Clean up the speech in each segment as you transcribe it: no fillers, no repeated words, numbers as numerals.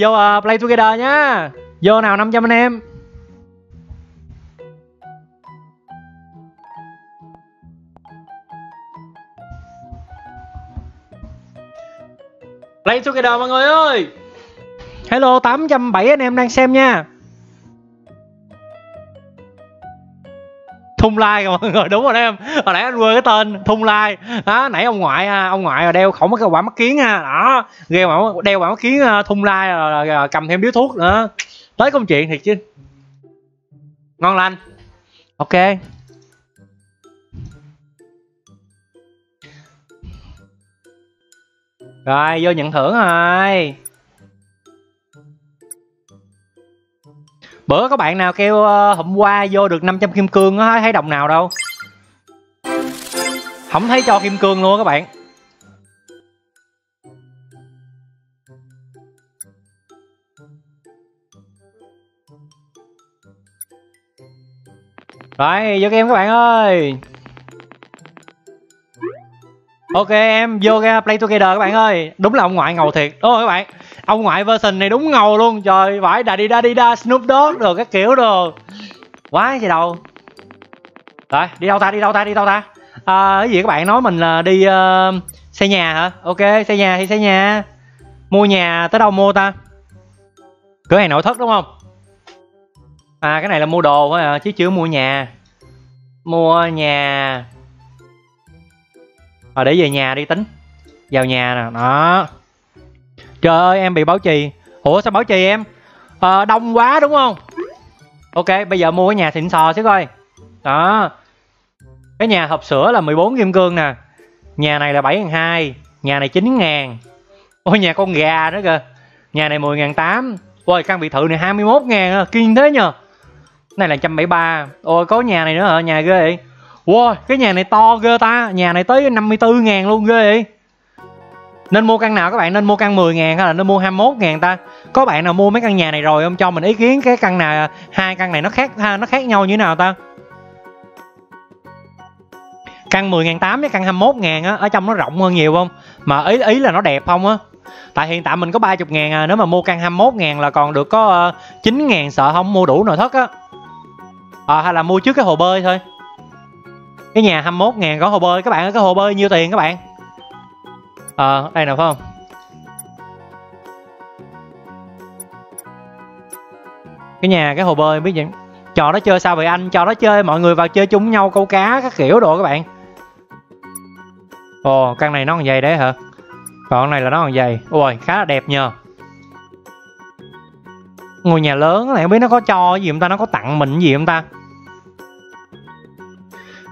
Vô play together nhá. Vô nào 500 anh em. Play together mọi người ơi. Hello 807 anh em đang xem nha. Thung Lai mọi người, đúng rồi em. Hồi nãy anh quên cái tên Thung Lai. Đó, nãy ông ngoại đeo khổng cái quả mắt kiến ha. Đó, ghê mà đeo quả mắt kiến Thung Lai rồi cầm thêm điếu thuốc nữa. Tới công chuyện thiệt chứ. Ngon lành. Ok. Rồi, vô nhận thưởng rồi. Bữa có bạn nào kêu hôm qua vô được 500 kim cương á, thấy đồng nào đâu. Không thấy cho kim cương luôn các bạn. Rồi, vô game các bạn ơi. Ok em, vô ra play together các bạn ơi. Đúng là ông ngoại ngầu thiệt. Đúng rồi các bạn. Ông ngoại version này đúng ngầu luôn. Trời, vãi đà đi đa đi đa, Snoop Dogg rồi các kiểu rồi. Quá gì đâu. Rồi, đi đâu ta, đi đâu ta, đi đâu ta. Cái gì các bạn nói mình là đi xây nhà hả? Ok, xây nhà thì xây nhà. Mua nhà tới đâu mua ta? Cửa hàng nội thất đúng không? À, cái này là mua đồ thôi à, chứ chưa mua nhà. Mua nhà. Rồi để về nhà đi tính. Vào nhà nè, đó. Trời ơi em bị bảo trì. Ủa sao bảo trì em? Đông quá đúng không? Ok bây giờ mua cái nhà xịn sò xíu coi. Đó. Cái nhà hộp sữa là 14 kim cương nè. Nhà này là 7.200. Nhà này 9.000. Ôi nhà con gà nữa kìa. Nhà này 10.800. Ôi căn biệt thự này 21.000. Kiên thế nhờ. Này là 173. Ôi có nhà này nữa hả? Nhà ghê vậy. Wow, cái nhà này to ghê ta. Nhà này tới 54.000 luôn ghê vậy. Nên mua căn nào các bạn? Nên mua căn 10.000 hay là nên mua 21.000 ta? Có bạn nào mua mấy căn nhà này rồi không? Cho mình ý kiến cái căn nào, hai căn này nó khác nhau như thế nào ta? Căn 10.800 với căn 21.000 á, ở trong nó rộng hơn nhiều không? Mà ý là nó đẹp không á? Tại hiện tại mình có 30.000 à, nếu mà mua căn 21.000 là còn được có 9.000, sợ không mua đủ nội thất á. Hay là mua trước cái hồ bơi thôi. Cái nhà 21.000 có hồ bơi, các bạn ơi, cái hồ bơi nhiêu tiền các bạn? Đây nè phải không? Cái nhà, cái hồ bơi biết gì. Trò đó chơi sao vậy anh? Trò đó chơi mọi người vào chơi chung nhau câu cá các kiểu đồ các bạn. Ồ, căn này nó còn dày đấy hả? Còn này là nó còn dày. Ôi, khá là đẹp nhờ. Ngôi nhà lớn này không biết nó có cho gì không ta? Nó có tặng mình gì không ta?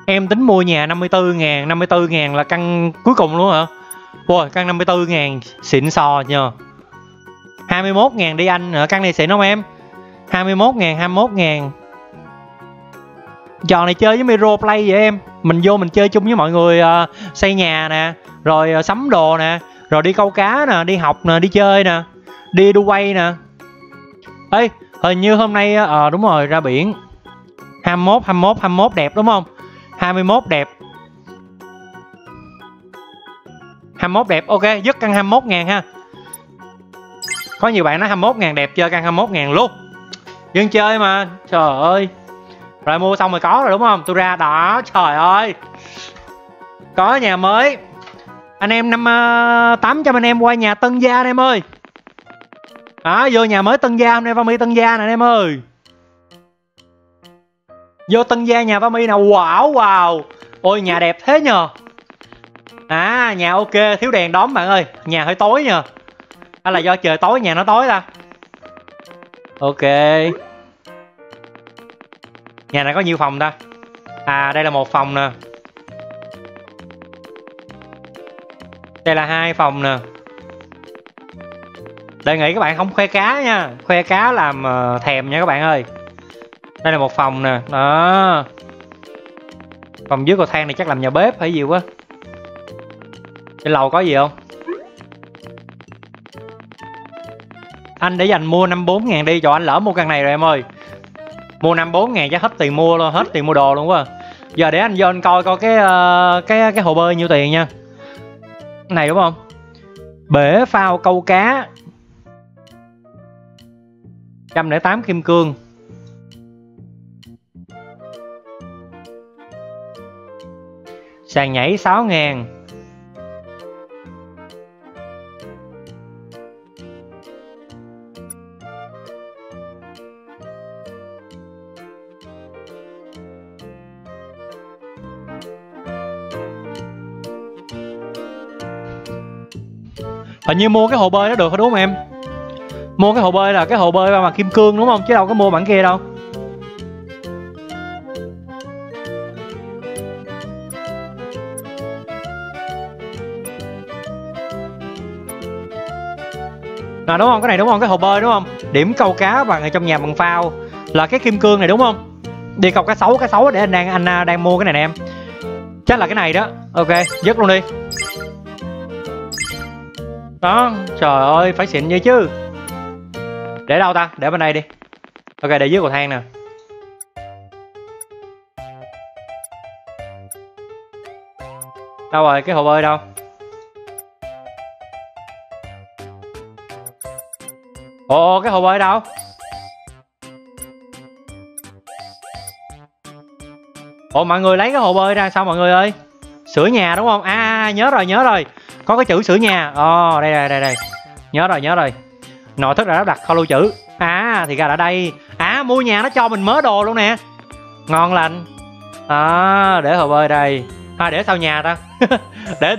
Em tính mua nhà 54.000. 54.000 là căn cuối cùng luôn hả? Wow, căn 54.000 xịn sò nhờ. 21.000 đi anh. Căn này xịn không em? 21.000, 21.000. Trò này chơi với Miro Play vậy em. Mình vô mình chơi chung với mọi người. Xây nhà nè, rồi sắm đồ nè, rồi đi câu cá nè, đi học nè, đi chơi nè, đi Dubai nè. Ê, hình như hôm nay đúng rồi, ra biển. 21 đẹp đúng không? 21 đẹp. 21 đẹp, ok, dứt căn 21.000 ha. Có nhiều bạn nói 21.000 đẹp, chơi căn 21.000 luôn. Dân chơi mà, trời ơi. Rồi mua xong rồi có rồi đúng không? Tôi ra đó, trời ơi. Có nhà mới. Anh em 800 anh em qua nhà Tân Gia anh em ơi. Đó, vô nhà mới Tân Gia, hôm nay Vamy Tân Gia nè anh em ơi. Vô Tân Gia nhà Vamy nào, wow wow. Ôi nhà đẹp thế nhờ. À nhà ok, thiếu đèn đóm bạn ơi. Nhà hơi tối nhờ. Hay là do trời tối nhà nó tối ta? Ok. Nhà này có nhiều phòng ta? À đây là một phòng nè. Đây là hai phòng nè. Đề nghị các bạn không khoe cá nha. Khoe cá làm thèm nha các bạn ơi. Đây là một phòng nè. Đó. Phòng dưới cầu thang này chắc làm nhà bếp hay gì quá. Trên lầu có gì không? Anh để dành mua 54.000 đi. Trời anh lỡ mua căn này rồi em ơi. Mua 54.000 chắc hết tiền mua luôn. Hết tiền mua đồ luôn quá. Giờ để anh vô anh coi coi cái hồ bơi nhiêu tiền nha. Này đúng không? Bể phao câu cá. 108 kim cương. Sàn nhảy 6.000. Hình như mua cái hồ bơi đó được thôi đúng không em? Mua cái hồ bơi là cái hồ bơi mà kim cương đúng không? Chứ đâu có mua bản kia đâu. À, đúng không? Cái này đúng không? Cái hồ bơi đúng không? Điểm câu cá bằng ở trong nhà bằng phao là cái kim cương này đúng không? Đi câu cá sấu để anh đang mua cái này nè em. Chắc là cái này đó. Ok, dứt luôn đi. Đó, trời ơi, phải xịn vậy chứ. Để đâu ta? Để bên đây đi. Ok, để dưới cầu thang nè. Đâu rồi, cái hồ bơi đâu? Ồ, cái hồ bơi đâu? Ồ, mọi người lấy cái hồ bơi ra sao mọi người ơi? Sửa nhà đúng không? À, nhớ rồi. Có cái chữ sửa nhà. Ồ, đây. Nhớ rồi. Nội thất đã lắp đặt kho lưu trữ. À, thì ra là đây. À, mua nhà nó cho mình mớ đồ luôn nè. Ngon lành. À, để hồ bơi đây. À, để sau nhà ta. để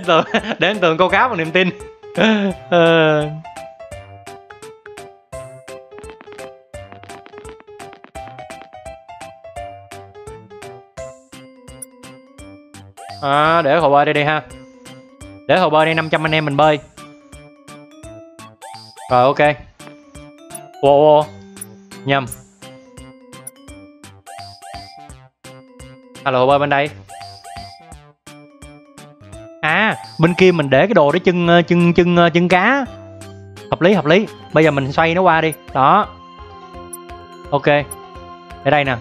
anh tường câu cá bằng niềm tin. À, để hồ bơi đây đi ha. Để hồ bơi đây, 500 anh em mình bơi. Rồi ok. Wow, nhầm. Alo, hồ bơi bên đây. À, bên kia mình để cái đồ để chân cá. Hợp lý. Bây giờ mình xoay nó qua đi. Đó. Ok. Để đây nè.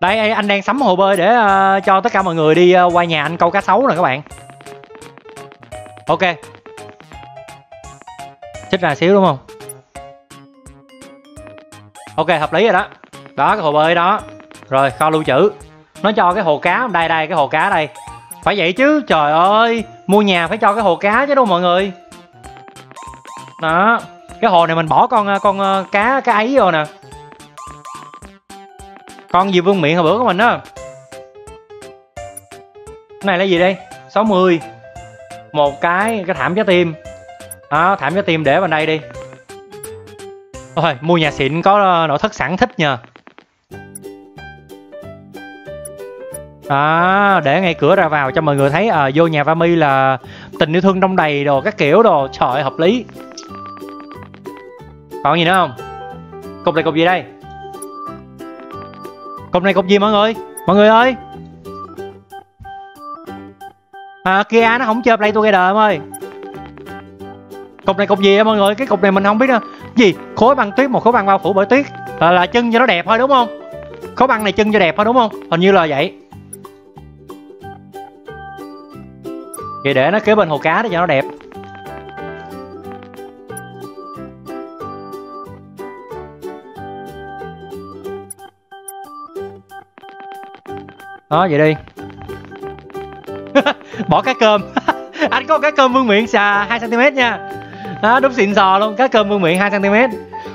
Đây, anh đang sắm hồ bơi để cho tất cả mọi người đi qua nhà anh câu cá sấu nè các bạn. Ok. Xích ra xíu đúng không? Ok, hợp lý rồi đó. Đó, cái hồ bơi đó. Rồi, kho lưu trữ. Nó cho cái hồ cá, đây cái hồ cá đây. Phải vậy chứ, trời ơi. Mua nhà phải cho cái hồ cá chứ đúng không mọi người? Đó. Cái hồ này mình bỏ con cá, cái ấy vô nè. Con gì vương miệng hồi bữa của mình đó. Cái này là gì đây? 60. Một cái thảm trái tim. Đó, thảm trái tim để vào đây đi. Thôi, mua nhà xịn có nội thất sẵn thích nhờ. Đó, để ngay cửa ra vào cho mọi người thấy vô nhà Vamy là tình yêu thương đông đầy đồ, các kiểu đồ. Trời ơi, hợp lý. Còn gì nữa không? Cục này cục gì đây? Cục gì mọi người ơi. À, Kia nó không chơi Play Together em ơi. Cục này cục gì á mọi người? Cái cục này mình không biết nữa. Gì? Khối băng tuyết, một khối băng bao phủ bởi tuyết. Là chân cho nó đẹp thôi đúng không? Khối băng này chân cho đẹp thôi đúng không? Hình như là vậy. Vậy để nó kế bên hồ cá để cho nó đẹp. Đó, vậy đi. Bỏ cá cơm. Anh có cá cơm vương miệng xà 2cm nha. Đó, đúng xịn sò luôn. Cá cơm vương miệng 2cm.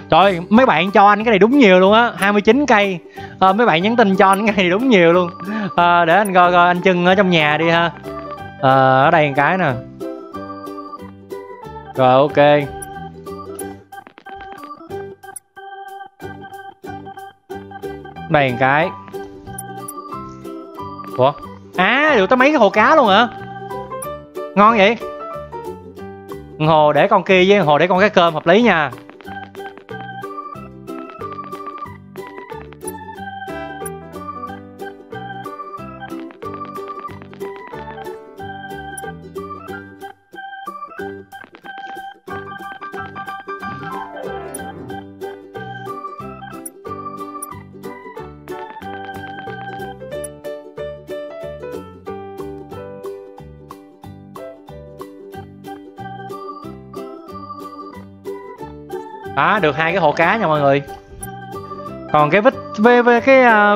Trời, mấy bạn cho anh cái này đúng nhiều luôn á. 29 cây. Mấy bạn nhắn tin cho anh cái này đúng nhiều luôn. Để anh coi anh Trưng ở trong nhà đi ha. Ở đây một cái nè. Rồi ok. Đây một cái. Ủa? À, được tới mấy cái hồ cá luôn hả? Ngon vậy. Hồ để con kia với hồ để con cá cơm hợp lý nha. Đó, được hai cái hộ cá nha mọi người. Còn cái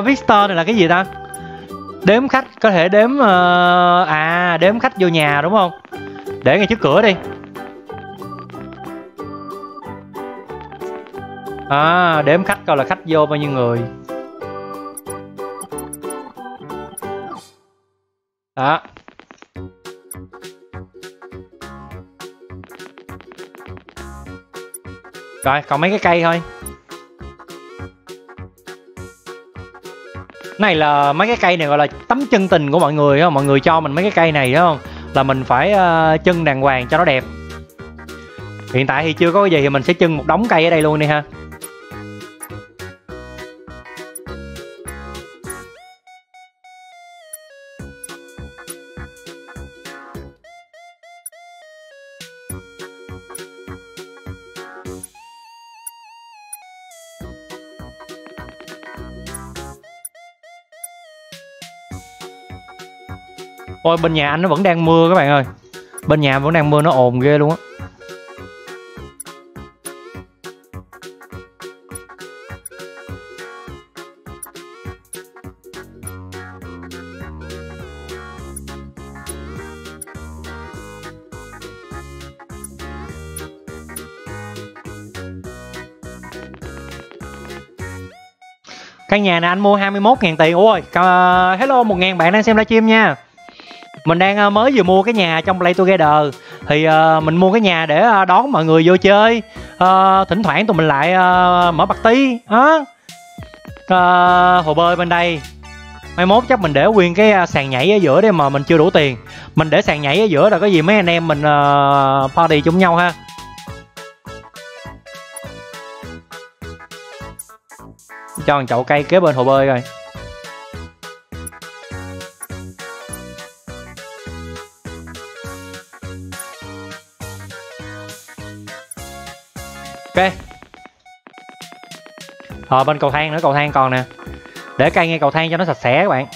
Victor này là cái gì ta? Đếm khách, có thể đếm đếm khách vô nhà đúng không? Để ngay trước cửa đi. À, đếm khách coi là khách vô bao nhiêu người. Đó. Rồi, còn mấy cái cây thôi. Này là mấy cái cây này gọi là tấm chân tình của mọi người á, mọi người cho mình mấy cái cây này đúng không? Là mình phải chân đàng hoàng cho nó đẹp. Hiện tại thì chưa có cái gì thì mình sẽ chân một đống cây ở đây luôn đi ha. Ôi, bên nhà anh nó vẫn đang mưa các bạn ơi. Bên nhà vẫn đang mưa, nó ồn ghê luôn á. Căn nhà này anh mua 21.000 tiền. Ôi, hello 1.000 bạn đang xem livestream nha. Mình đang mới vừa mua cái nhà trong Play Together. Thì mình mua cái nhà để đón mọi người vô chơi. Thỉnh thoảng tụi mình lại mở party. Hồ bơi bên đây. Mai mốt chắc mình để nguyên cái sàn nhảy ở giữa đây mà mình chưa đủ tiền. Mình để sàn nhảy ở giữa là có gì mấy anh em mình party chung nhau ha. Cho một chậu cây kế bên hồ bơi rồi. Ok. Rồi bên cầu thang nữa, cầu thang còn nè. Để cây ngay cầu thang cho nó sạch sẽ các bạn.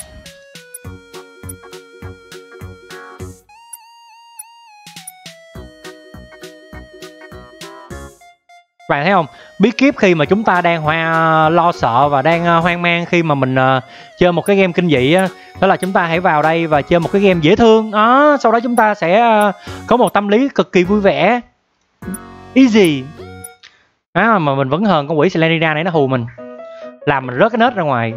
Các bạn thấy không? Bí kíp khi mà chúng ta đang lo sợ và đang hoang mang khi mà mình chơi một cái game kinh dị á, đó là chúng ta hãy vào đây và chơi một cái game dễ thương. Đó, sau đó chúng ta sẽ có một tâm lý cực kỳ vui vẻ. Easy. À, mà mình vẫn hờn con quỷ Slendina này nó hù mình, làm mình rớt cái nết ra ngoài.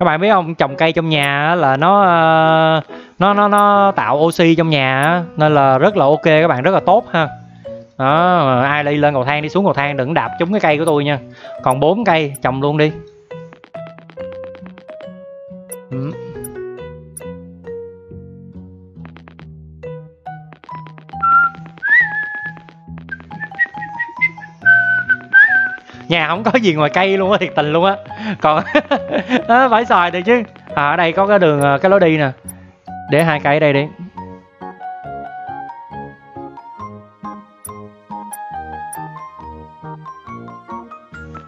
Các bạn biết không, trồng cây trong nhà là nó tạo oxy trong nhà nên là rất là ok các bạn, rất là tốt ha. Đó, ai đi lên cầu thang đi xuống cầu thang đừng đạp trúng cái cây của tôi nha. Còn 4 cây trồng luôn đi. Nhà không có gì ngoài cây luôn á, thiệt tình luôn á. Còn đó, phải xài được chứ. Ở đây có cái đường, cái lối đi nè. Để hai cây ở đây đi.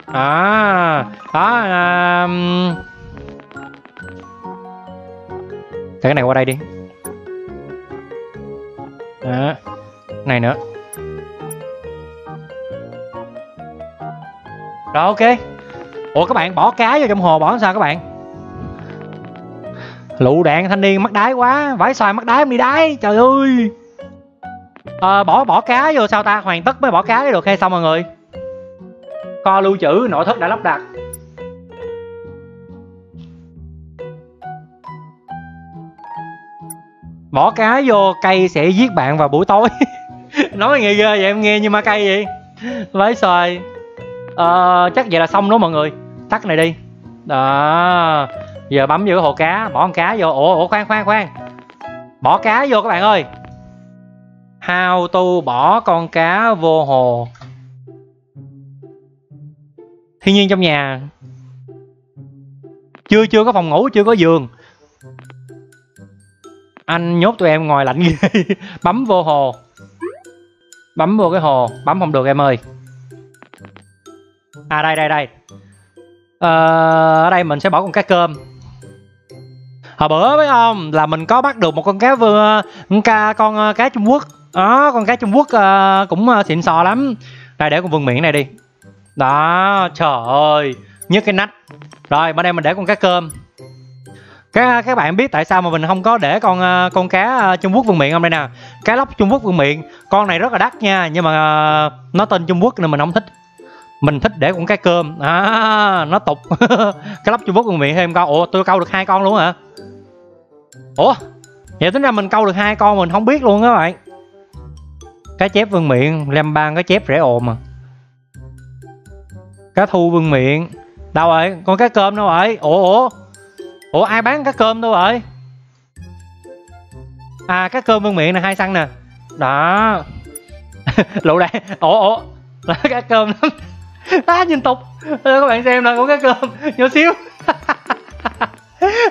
À, đó. Cái này qua đây đi. Đó. Này nữa. Rồi ok. Ủa các bạn bỏ cá vô trong hồ bỏ sao các bạn? Lụ đạn thanh niên mắc đáy quá, vãi xoài mắc đáy em đi đáy, trời ơi. Bỏ cá vô sao ta, hoàn tất mới bỏ cá được hay xong mọi người. Co lưu trữ, nội thất đã lắp đặt. Bỏ cá vô cây sẽ giết bạn vào buổi tối. Nói nghe ghê vậy em nghe nhưng mà cây vậy. Vãi xoài. Chắc vậy là xong đó mọi người. Tắt này đi. Đó. Giờ bấm vô cái hồ cá, bỏ con cá vô. Ủa khoan. Bỏ cá vô các bạn ơi. How to bỏ con cá vô hồ. Thiên nhiên trong nhà. Chưa có phòng ngủ, chưa có giường. Anh nhốt tụi em ngoài lạnh ghê. Bấm vô hồ. Bấm vô cái hồ. Bấm không được em ơi. À đây đây đây. Ở đây mình sẽ bỏ con cá cơm. Hồi bữa với ông là mình có bắt được một con cá vừa, con cá Trung Quốc. Đó, con cá Trung Quốc cũng xịn sò lắm. Đây để con vườn miệng này đi. Đó, trời ơi, nhớ cái nách. Rồi bên đây mình để con cá cơm. Các bạn biết tại sao mà mình không có để con cá Trung Quốc vương miện không? Đây nè, cá lóc Trung Quốc vương miện. Con này rất là đắt nha, nhưng mà nó tên Trung Quốc nên mình không thích. Mình thích để con cá cơm. À, nó tục. Cá lóc Trung Quốc vương miện thêm con. Ủa, tôi câu được 2 con luôn hả? Ủa, vậy tính ra mình câu được 2 con mình không biết luôn các bạn. Cá chép vương miện, lem bang cá chép rẻ ồn mà. Cá thu vương miện. Đâu rồi? Con cá cơm đâu rồi? Ủa ai bán cá cơm đâu rồi? À cá cơm vương miện nè, 2 xăng nè. Đó. Lụ đạn. Ủa là cá cơm lắm. Á nhìn tục. Các bạn xem nè, con cá cơm nhỏ xíu.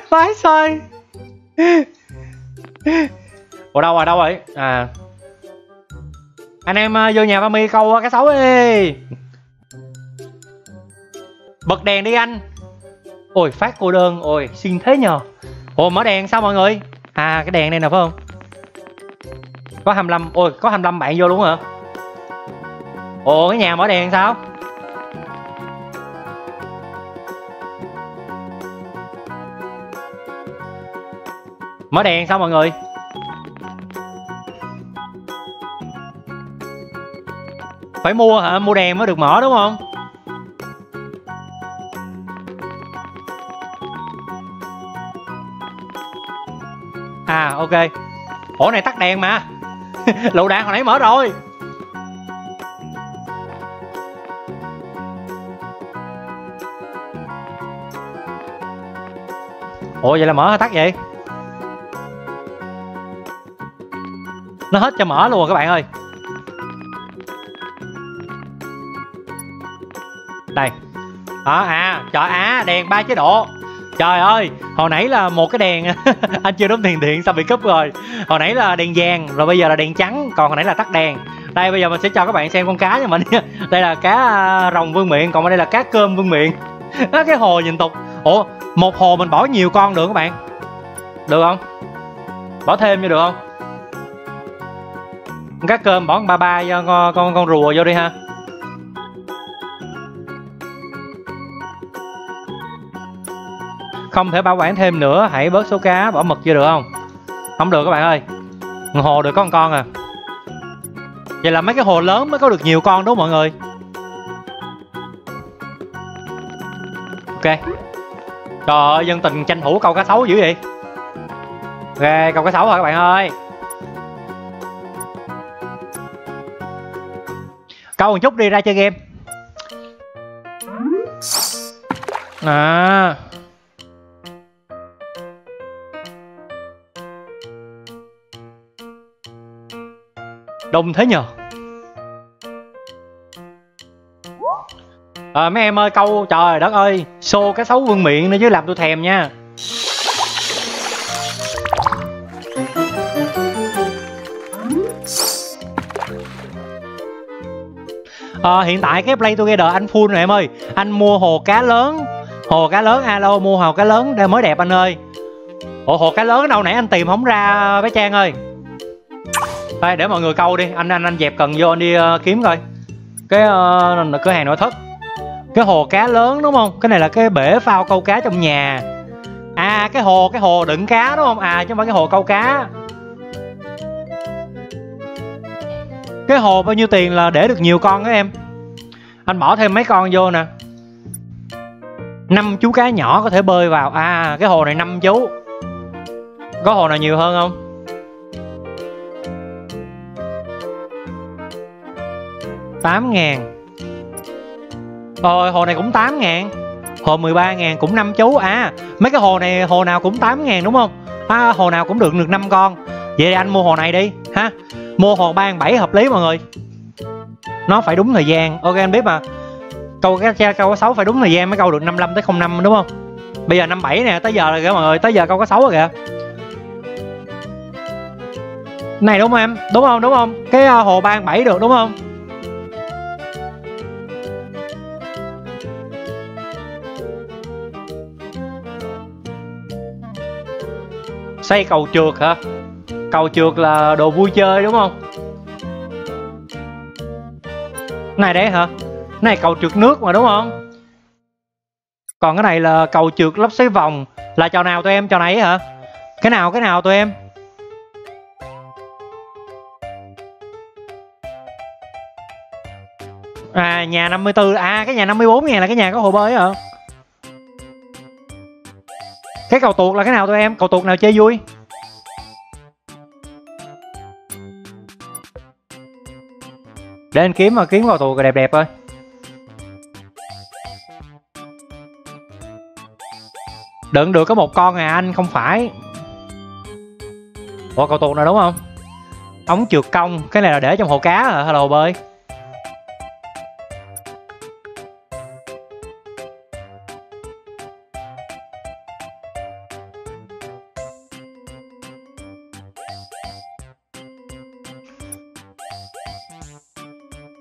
Vãi xoay. Ủa đâu rồi, đâu rồi? À. Anh em vô nhà Vamy câu cá sấu đi. Bật đèn đi anh. Ôi phát cô đơn, ôi xin thế nhờ. Ồ mở đèn sao mọi người? À cái đèn này nè phải không? Có 25, ôi có 25 bạn vô luôn hả? Ồ cái nhà mở đèn sao? Mở đèn sao mọi người? Phải mua hả? Mua đèn mới được mở đúng không? À ok. Ủa này tắt đèn mà. Lựu đạn hồi nãy mở rồi. Ủa vậy là mở hay tắt vậy? Nó hết cho mở luôn rồi các bạn ơi. Đây. Đó à, trời á, đèn 3 chế độ. Trời ơi, hồi nãy là một cái đèn. Anh chưa đóng tiền điện sao bị cúp rồi. Hồi nãy là đèn vàng, rồi bây giờ là đèn trắng. Còn hồi nãy là tắt đèn. Đây bây giờ mình sẽ cho các bạn xem con cá nha mình. Đây là cá rồng vương miện, còn ở đây là cá cơm vương miện. Cái hồ nhìn tục. Ủa, một hồ mình bỏ nhiều con được các bạn. Được không? Bỏ thêm vô được không? Cá cơm bỏ con ba ba vô, con rùa vô đi ha. Không thể bảo quản thêm nữa, hãy bớt số cá, bỏ mực vô được không? Không được các bạn ơi. Hồ được có 1 con à. Vậy là mấy cái hồ lớn mới có được nhiều con đúng không mọi người? Ok. Trời ơi, dân tình tranh thủ câu cá sấu dữ vậy. Ok, câu cá sấu rồi các bạn ơi. Câu một chút đi ra chơi game. À đông thế nhờ. Mấy em ơi câu, trời đất ơi, xô cá sấu vương miện nữa chứ làm tôi thèm nha. Hiện tại cái Play Together anh full rồi em ơi. Anh mua hồ cá lớn. Hồ cá lớn, alo, mua hồ cá lớn để mới đẹp anh ơi. Ủa hồ cá lớn đâu nãy anh tìm không ra bé Trang ơi. Đây để mọi người câu đi, anh dẹp cần vô anh đi kiếm coi. Cái cửa hàng nội thất. Cái hồ cá lớn đúng không? Cái này là cái bể phao câu cá trong nhà. À cái hồ đựng cá đúng không? À chứ không phải cái hồ câu cá. Cái hồ bao nhiêu tiền là để được nhiều con đó em. Anh bỏ thêm mấy con vô nè. 5 chú cá nhỏ có thể bơi vào. À cái hồ này 5 chú. Có hồ nào nhiều hơn không? $8.000. Rồi hồ này cũng 8.000. Hồ 13.000 cũng 5 chú. À mấy cái hồ này hồ nào cũng 8.000 đúng không? À, hồ nào cũng được 5 con. Vậy thì anh mua hồ này đi ha. Mua hồ 37 hợp lý mọi người. Nó phải đúng thời gian. Ok anh biết mà. Câu cá 6 phải đúng thời gian mới câu được 55 tới 05 đúng không? Bây giờ 57 nè. Tới giờ rồi kìa mọi người. Tới giờ câu cá 6 rồi kìa. này đúng không em? Đúng không? Đúng không? Cái hồ ban 7 được đúng không? Xây cầu trượt hả? Cầu trượt là đồ vui chơi đúng không? Này đấy hả? Này cầu trượt nước mà đúng không? Còn cái này là cầu trượt lắp xoáy vòng. Là trò nào tụi em? Trò này hả? Cái nào tụi em? À nhà 54. À cái nhà 54 nghe là cái nhà có hồ bơi hả? Cái cầu tuột là cái nào tụi em? Cầu tuột nào chơi vui? Để anh kiếm mà kiếm cầu tuột đẹp đẹp thôi. Đừng được có một con à anh, không phải. Ủa cầu tuột nào đúng không? Ống trượt cong, cái này là để trong hồ cá hả? Hay là hồ bơi?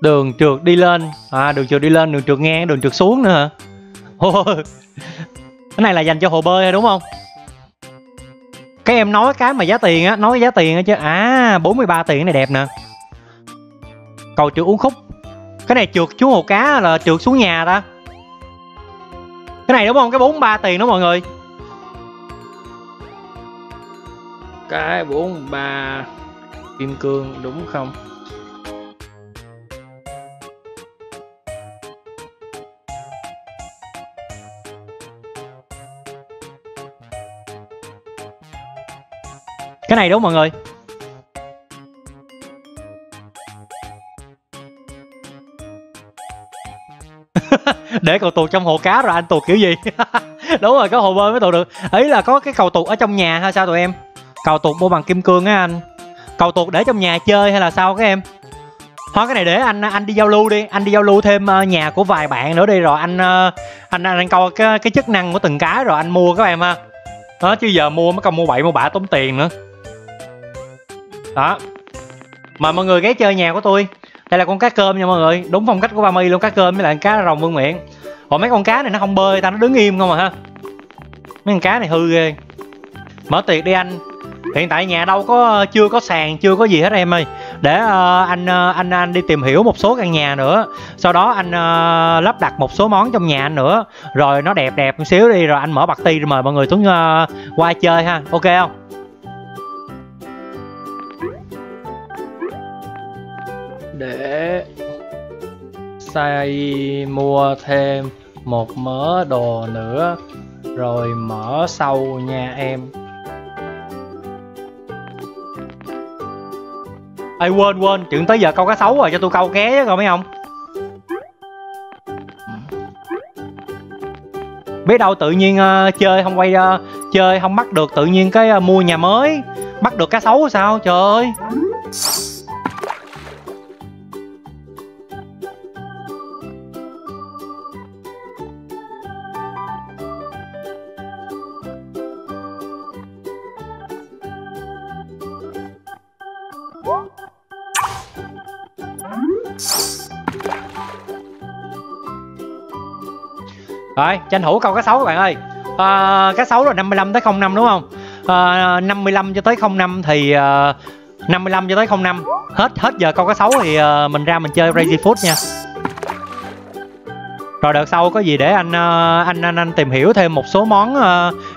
Đường trượt đi lên, à đường trượt đi lên, đường trượt ngang, đường trượt xuống nữa hả? Ôi, cái này là dành cho hồ bơi đúng không? Cái em nói cái mà giá tiền á, nói giá tiền á chứ. À 43 tiền này đẹp nè. Cầu trượt uống khúc. Cái này trượt xuống hồ cá là trượt xuống nhà ta. Cái này đúng không? Cái 43 tiền đó mọi người. Cái 43 kim cương đúng không? Cái này đúng mọi người. Để cầu tuột trong hồ cá rồi anh tuột kiểu gì? Đúng rồi, có hồ bơi mới tuột được. Ý là có cái cầu tuột ở trong nhà hay sao tụi em? Cầu tuột mua bằng kim cương á anh. Cầu tuột để trong nhà chơi hay là sao các em? Thôi cái này để anh đi giao lưu đi, anh đi giao lưu thêm nhà của vài bạn nữa đi rồi anh coi cái chức năng của từng cái rồi anh mua các em ha. Đó chứ giờ mua mấy con mua bậy mua bạ tốn tiền nữa. Đó. Mời mọi người ghé chơi nhà của tôi. Đây là con cá cơm nha mọi người, đúng phong cách của Vamy luôn, cá cơm với lại cá rồng vương miện. Còn mấy con cá này nó không bơi ta, nó đứng im không à ha. Mấy con cá này hư ghê. Mở tiệc đi anh. Hiện tại nhà đâu có, chưa có sàn, chưa có gì hết em ơi. Để anh đi tìm hiểu một số căn nhà nữa. Sau đó anh lắp đặt một số món trong nhà anh nữa. Rồi nó đẹp đẹp một xíu đi. Rồi anh mở party rồi mời mọi người xuống qua chơi ha. Ok không? Để xây mua thêm một mớ đồ nữa. Rồi mở sau nha em. Ê quên chừng tới giờ câu cá sấu rồi, cho tôi câu ké chứ còn mấy ông. Biết đâu tự nhiên chơi không quay chơi không bắt được, tự nhiên cái mua nhà mới bắt được cá sấu sao trời ơi. Rồi, tranh thủ câu cá sấu các bạn ơi. Cá sấu là 55 tới 05 đúng không? 55 cho tới 05 thì 55 cho tới 05. Hết giờ câu cá sấu thì mình ra mình chơi Crazy Food nha. Rồi đợt sau có gì để anh tìm hiểu thêm một số món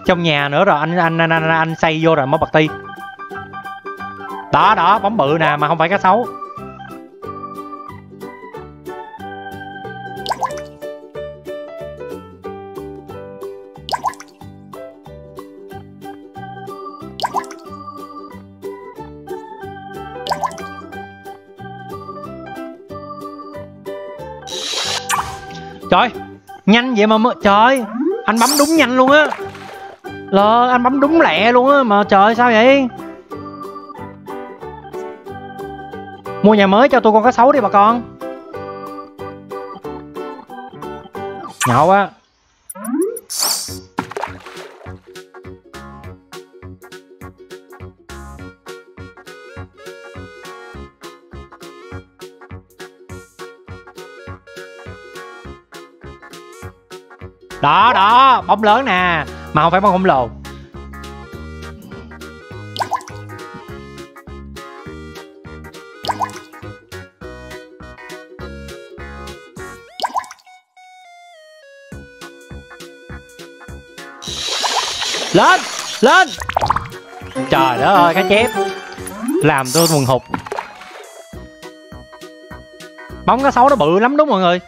trong nhà nữa rồi anh xây vô rồi mới bật ti. Đó đó, bóng bự nè mà không phải cá sấu. Trời, nhanh vậy mà trời, anh bấm đúng nhanh luôn á. Lờ, anh bấm đúng lẹ luôn á mà trời sao vậy? Mua nhà mới cho tôi con cá sấu đi bà con. Nhậu quá. Đó đó, bóng lớn nè, mà không phải bóng khổng lồ. Lên, lên. Trời đất ơi, cá chép làm tôi buồn hụt. Bóng cá sấu nó bự lắm đúng mọi người.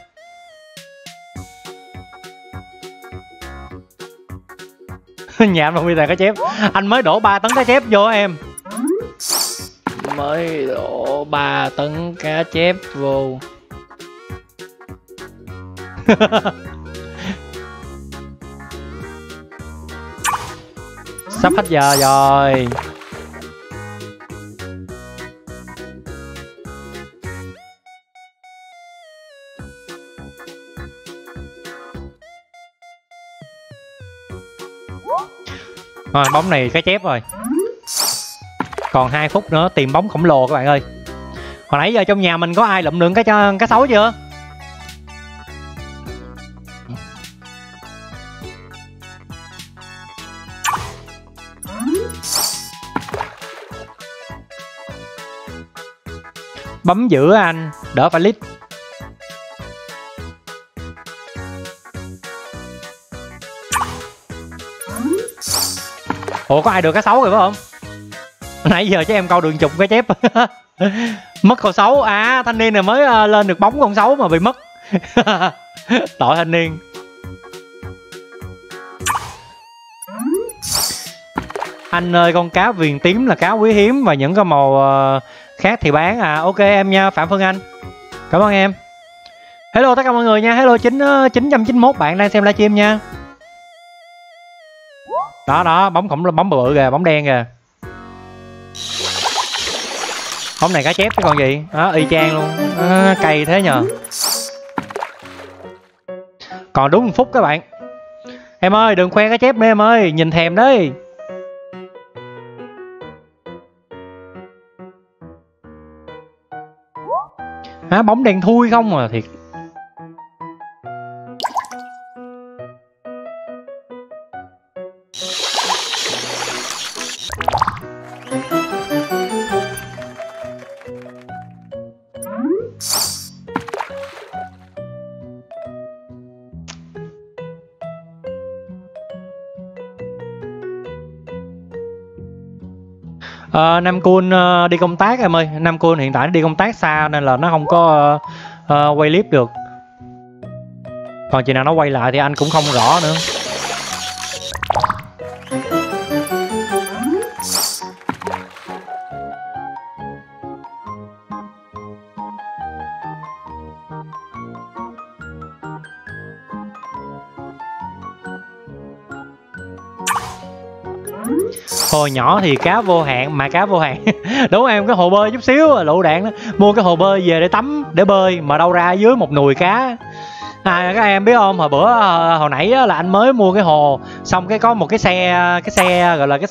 Nhảm đâu bây giờ cá chép. Anh mới đổ 3 tấn cá chép vô em. Mới đổ 3 tấn cá chép vô. Sắp hết giờ rồi. Rồi, bóng này cá chép rồi. Còn 2 phút nữa tìm bóng khổng lồ các bạn ơi. Hồi nãy giờ trong nhà mình có ai lụm được cá sấu chưa? Bấm giữ anh, đỡ phải lít. Ủa có ai được cá sấu rồi phải không? Nãy giờ chứ em câu đường chục cá chép. Mất con sấu. À thanh niên này mới lên được bóng con sấu mà bị mất. Tội thanh niên. Anh ơi con cá viền tím là cá quý hiếm và những con màu khác thì bán. À ok em nha Phạm Phương Anh. Cảm ơn em. Hello tất cả mọi người nha. Hello 991 bạn đang xem livestream nha. Đó đó, bóng khổng lồ, bóng bự kìa, bóng đen kìa. Bóng này cá chép chứ còn gì. Đó y chang luôn. À, cày thế nhờ. Còn đúng 1 phút các bạn. Em ơi đừng khoe cá chép nữa em ơi, nhìn thèm đấy. Hả, bóng đen thui không à, thiệt. Namlkun đi công tác em ơi. Namlkun hiện tại nó đi công tác xa nên là nó không có quay clip được. Còn chừng nào nó quay lại thì anh cũng không rõ nữa. Hồi nhỏ thì cá vô hạn mà cá vô hạn. Đúng em, cái hồ bơi chút xíu lụ đạn đó. Mua cái hồ bơi về để tắm để bơi mà đâu ra dưới một nùi cá. À các em biết không, hồi nãy á, là anh mới mua cái hồ xong cái có một cái xe gọi là cái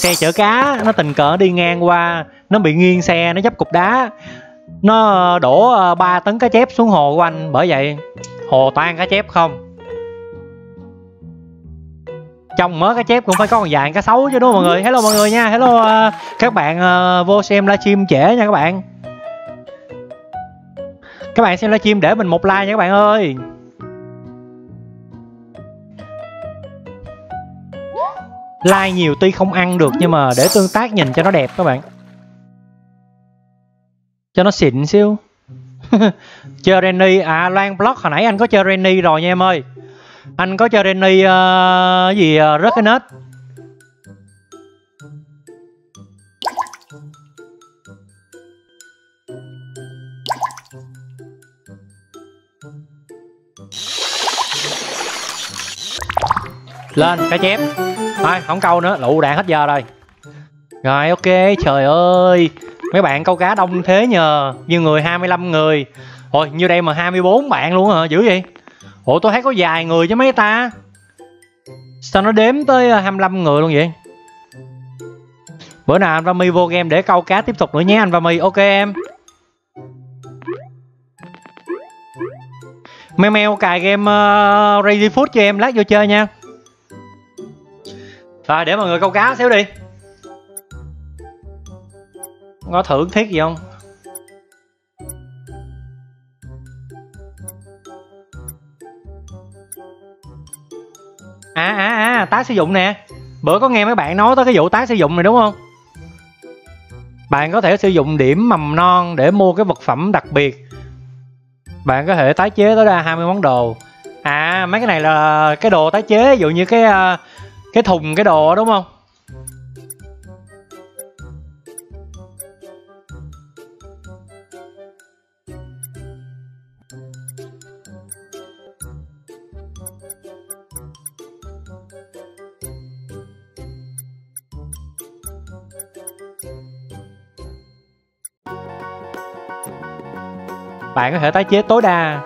xe chở cá, nó tình cờ đi ngang qua, nó bị nghiêng xe, nó dấp cục đá, nó đổ 3 tấn cá chép xuống hồ của anh. Bởi vậy hồ toàn cá chép không. Trong mớ cá chép cũng phải có một dạng cá sấu chứ đúng không mọi người? Hello mọi người nha, hello các bạn vô xem livestream trễ nha các bạn. Các bạn xem livestream để mình một like nha các bạn ơi. Like nhiều tuy không ăn được nhưng mà để tương tác nhìn cho nó đẹp các bạn. Cho nó xịn xíu. Chơi Renny, à Loan Block hồi nãy anh có chơi Renny rồi nha em ơi. Anh có chơi Renny rớt cái nết. Lên cá chép. Thôi không câu nữa, lụ đạn hết giờ rồi. Rồi ok, trời ơi. Mấy bạn câu cá đông thế nhờ. Nhiều người 25 người. Ôi, như đây mà 24 bạn luôn hả, dữ vậy. Ủa tôi thấy có vài người chứ mấy ta. Sao nó đếm tới 25 người luôn vậy. Bữa nào anh Vamy vô game để câu cá tiếp tục nữa nhé anh Vamy. Ok em. Mèo mèo cài game Ready Food cho em, lát vô chơi nha. Rồi để mọi người câu cá xéo đi. Có thưởng thiết gì không? Tái sử dụng nè. Bữa có nghe mấy bạn nói tới cái vụ tái sử dụng này đúng không? Bạn có thể sử dụng điểm mầm non để mua cái vật phẩm đặc biệt. Bạn có thể tái chế tối đa 20 món đồ. À, mấy cái này là cái đồ tái chế, ví dụ như cái thùng cái đồ đúng không? Bạn có thể tái chế tối đa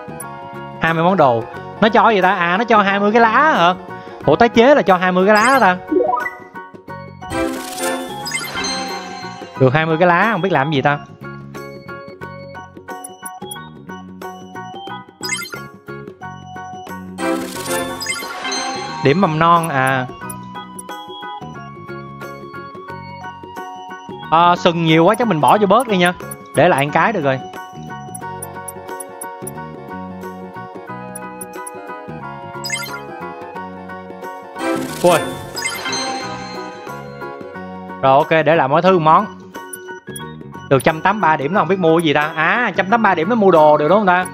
20 món đồ. Nó cho gì ta? À, nó cho 20 cái lá hả? Ủa, tái chế là cho 20 cái lá đó ta. Được 20 cái lá, không biết làm gì ta. Điểm mầm non à. Sừng nhiều quá chắc mình bỏ vô bớt đi nha. Để lại một cái được rồi. Ui. Rồi ok, để làm mọi thứ món. Được 183 điểm, nó không biết mua gì ta. À, 183 điểm nó mua đồ được đúng không ta?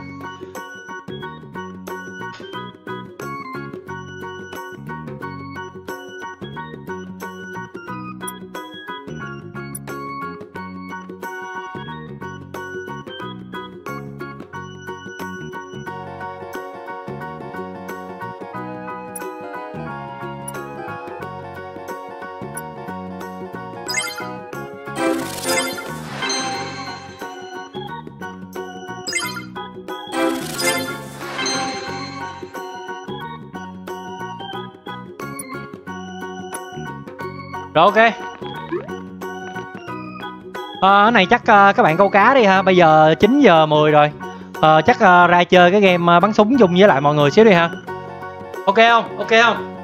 Rồi ok. Cái này chắc các bạn câu cá đi ha. Bây giờ 9 giờ 10 rồi. Chắc ra chơi cái game bắn súng chung với lại mọi người xíu đi ha. Ok không? Ok không?